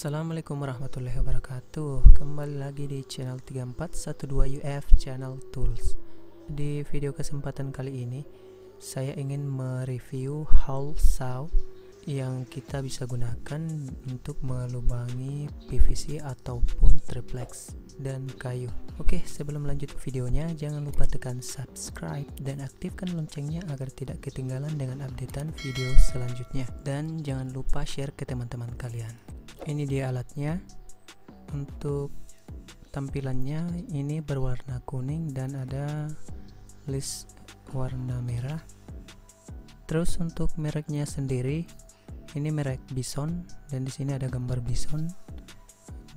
Assalamualaikum warahmatullahi wabarakatuh. Kembali lagi di channel 3412UF Channel Tools. Di video kesempatan kali ini saya ingin mereview hole saw yang kita bisa gunakan untuk melubangi PVC ataupun triplex dan kayu. Oke, sebelum lanjut ke videonya, jangan lupa tekan subscribe dan aktifkan loncengnya agar tidak ketinggalan dengan updatean video selanjutnya, dan jangan lupa share ke teman-teman kalian. Ini dia alatnya. Untuk tampilannya ini berwarna kuning dan ada list warna merah. Terus untuk mereknya sendiri, ini merek Bison, dan di sini ada gambar bison,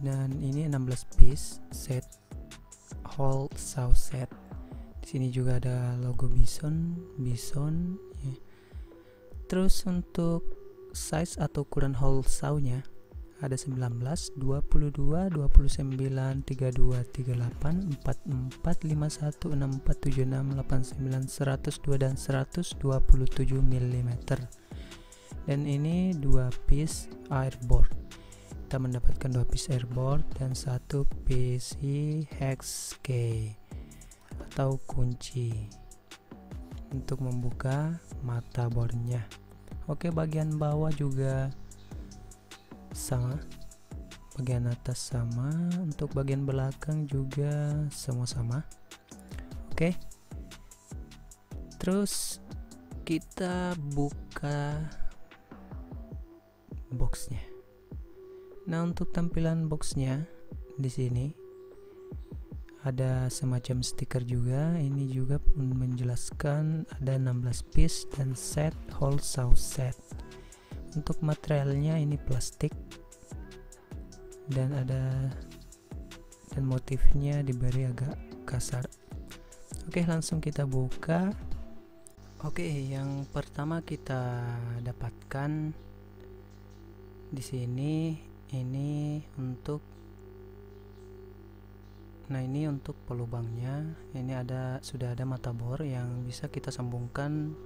dan ini 16 piece set hole saw set. Di sini juga ada logo bison. Terus untuk size atau ukuran hole saw-nya ada 19, 22, 29, 32, 38, 44, 51, 64, 76, 89, 102 dan 127 mm. Dan ini 2 piece airboard. Kita mendapatkan 2 piece airboard dan 1 piece hex key atau kunci untuk membuka mata bornya. Oke, bagian bawah juga sama, bagian atas sama, untuk bagian belakang juga semua sama. Oke. Terus kita buka boxnya. Nah, untuk tampilan boxnya di sini ada semacam stiker juga. Ini juga menjelaskan ada 16 piece dan set hole saw set. Untuk materialnya ini plastik, dan motifnya diberi agak kasar. Oke, langsung kita buka. Oke, yang pertama kita dapatkan di sini ini untuk pelubangnya. Ini sudah ada mata bor yang bisa kita sambungkan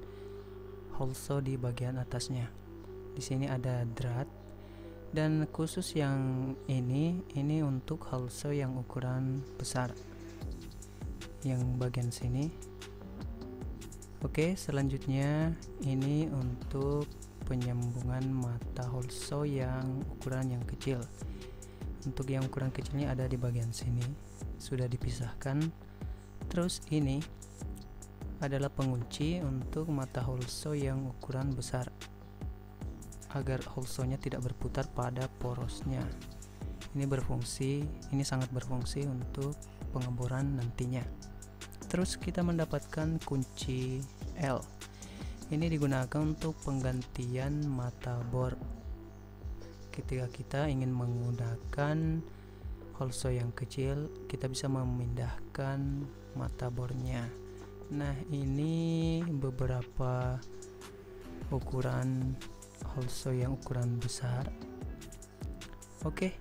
hole saw di bagian atasnya. Di sini ada drat, dan khusus yang ini untuk hole saw yang ukuran besar yang bagian sini. Oke, selanjutnya ini untuk penyambungan mata hole saw yang ukuran yang kecil. Untuk yang ukuran kecilnya ada di bagian sini, sudah dipisahkan. Terus ini adalah pengunci untuk mata hole saw yang ukuran besar agar hole saw-nya tidak berputar pada porosnya. Ini sangat berfungsi untuk pengeboran nantinya. Terus kita mendapatkan kunci L. Ini digunakan untuk penggantian mata bor ketika kita ingin menggunakan hole saw yang kecil. Kita bisa memindahkan mata bornya. Nah, ini beberapa ukuran hole saw yang ukuran besar. Oke,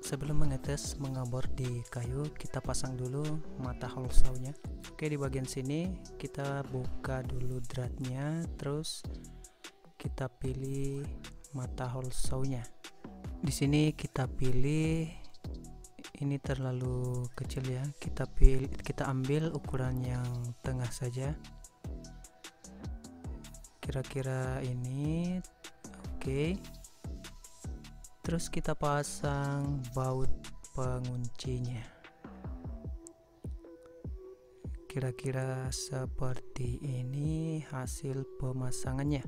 sebelum mengetes mengebor di kayu, kita pasang dulu mata hole saw-nya. Oke, di bagian sini kita buka dulu dratnya, terus kita pilih mata hole saw-nya. Di sini kita pilih, ini terlalu kecil ya, kita ambil ukuran yang tengah saja, kira-kira ini. Oke. Terus kita pasang baut penguncinya, kira-kira seperti ini hasil pemasangannya.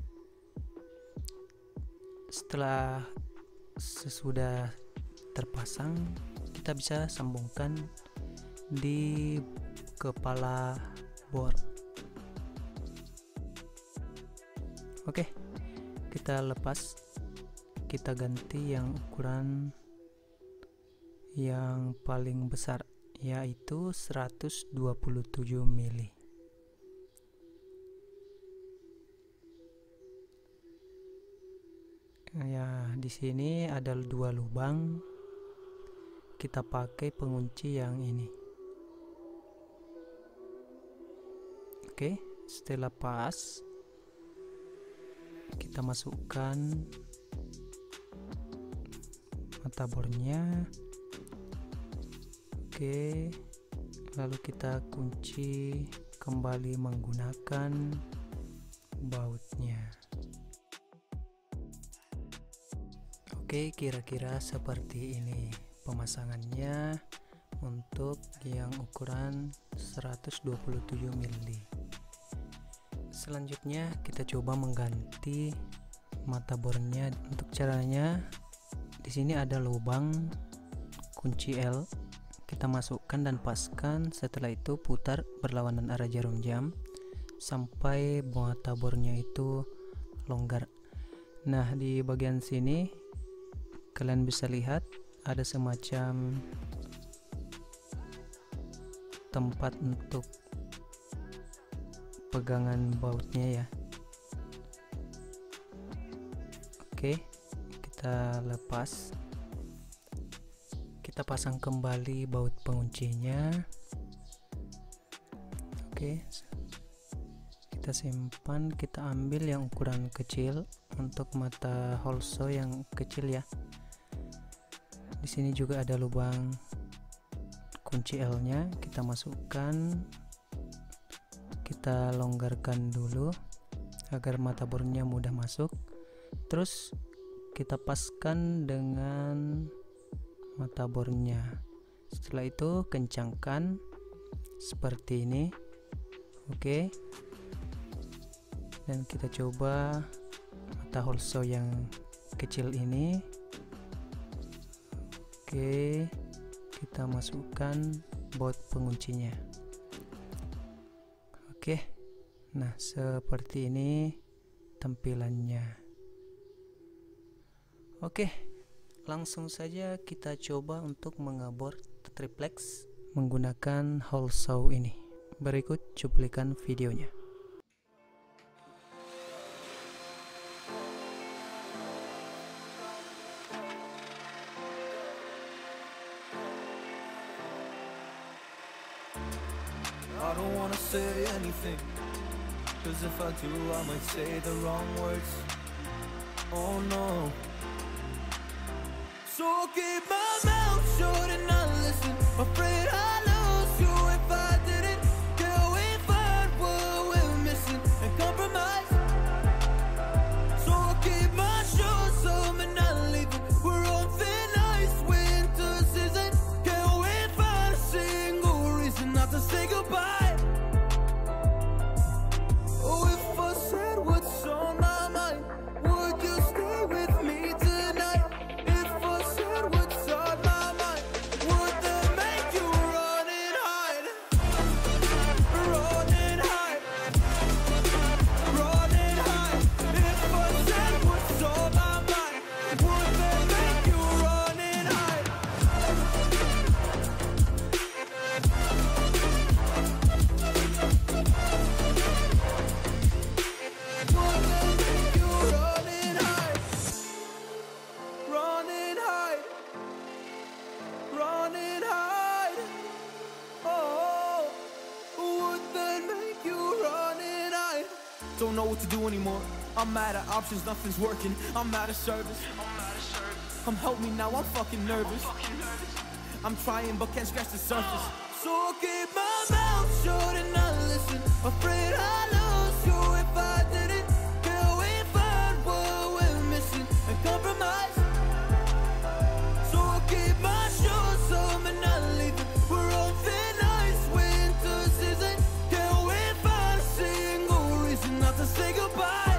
Sesudah terpasang, kita bisa sambungkan di kepala bor. Oke, kita lepas, kita ganti yang ukuran yang paling besar, yaitu 127 mm. Ya, di sini ada 2 lubang. Kita pakai pengunci yang ini. Oke, setelah pas, kita masukkan mata bornya. Oke, lalu kita kunci kembali menggunakan bautnya. Oke, kira-kira seperti ini pemasangannya untuk yang ukuran 127 mm. Selanjutnya kita coba mengganti mata bornya. Untuk caranya, di sini ada lubang kunci L, kita masukkan dan paskan. Setelah itu putar berlawanan arah jarum jam sampai mata bornya itu longgar. Nah, di bagian sini kalian bisa lihat ada semacam tempat untuk pegangan bautnya ya. Oke, kita lepas. Kita pasang kembali baut penguncinya. Oke, kita simpan. Kita ambil yang ukuran kecil untuk mata hole saw yang kecil ya. Di sini juga ada lubang kunci L nya, kita masukkan, kita longgarkan dulu agar mata bornya mudah masuk. Terus kita paskan dengan mata bornya. Setelah itu kencangkan seperti ini. Oke, dan kita coba mata hole saw yang kecil ini. Oke, kita masukkan baut penguncinya. Oke, nah seperti ini tampilannya. Oke, langsung saja kita coba untuk mengabor triplex menggunakan hole saw ini. Berikut cuplikan videonya. I don't wanna say anything, 'cause if I do I might say the wrong words. Oh no. So I'll keep my mouth shut and not listen. Afraid I'll lose you if I didn't. Can we find what we're missing and compromise? So I'll keep my shoes on and not leaving. We're on thin ice, winter season. Can we find a single reason not to say goodbye? Oh, if I said what's on my mind, would you stay with me tonight? Don't know what to do anymore. I'm out of options, nothing's working. I'm out of service. Come help me now, I'm fucking nervous. I'm trying but can't scratch the surface. So I'll keep my mouth shut and not listen. Afraid I lose you if I didn't. Can we find what we're missing and compromise? So I'll keep my shoes on and not leaving. We're on thin ice, winter season. Can we find a single reason not to say goodbye?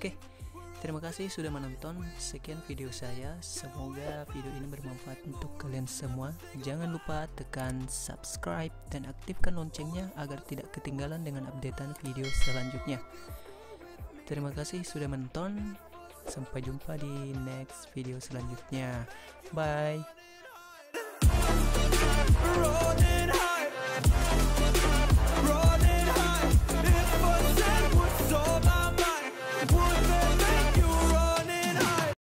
Oke, terima kasih sudah menonton. Sekian video saya. Semoga video ini bermanfaat untuk kalian semua. Jangan lupa tekan subscribe dan aktifkan loncengnya agar tidak ketinggalan dengan updatean video selanjutnya. Terima kasih sudah menonton. Sampai jumpa di next video selanjutnya. Bye.